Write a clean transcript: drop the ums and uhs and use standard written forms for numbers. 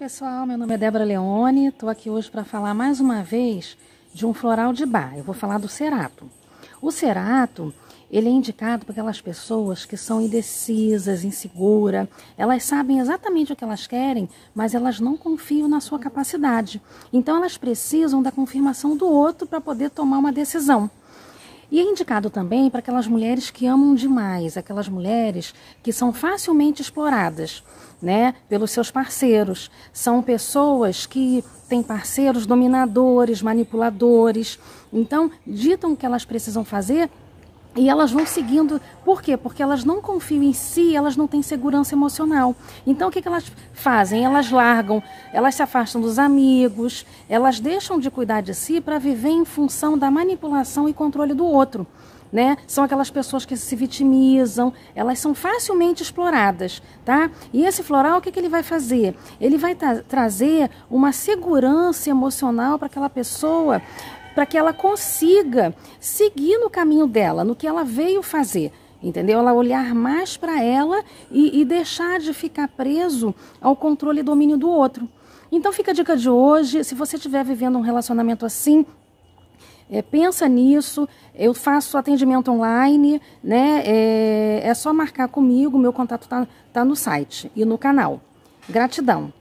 pessoal, meu nome é Débora Leone, estou aqui hoje para falar mais uma vez de um floral de bar. Eu vou falar do cerato. O cerato, ele é indicado para aquelas pessoas que são indecisas, inseguras, elas sabem exatamente o que elas querem, mas elas não confiam na sua capacidade. Então elas precisam da confirmação do outro para poder tomar uma decisão. E é indicado também para aquelas mulheres que amam demais, aquelas mulheres que são facilmente exploradas, né, pelos seus parceiros. São pessoas que têm parceiros dominadores, manipuladores, então ditam o que elas precisam fazer e elas vão seguindo. Por quê? Porque elas não confiam em si, elas não têm segurança emocional. Então o que elas fazem? Elas largam, elas se afastam dos amigos, elas deixam de cuidar de si para viver em função da manipulação e controle do outro, né? São aquelas pessoas que se vitimizam, elas são facilmente exploradas, tá? E esse floral, o que ele vai fazer? Ele vai trazer uma segurança emocional para aquela pessoa, para que ela consiga seguir no caminho dela, no que ela veio fazer, entendeu? Ela olhar mais para ela e deixar de ficar preso ao controle e domínio do outro. Então fica a dica de hoje, se você estiver vivendo um relacionamento assim, pensa nisso. Eu faço atendimento online, né? É só marcar comigo, meu contato tá no site e no canal. Gratidão!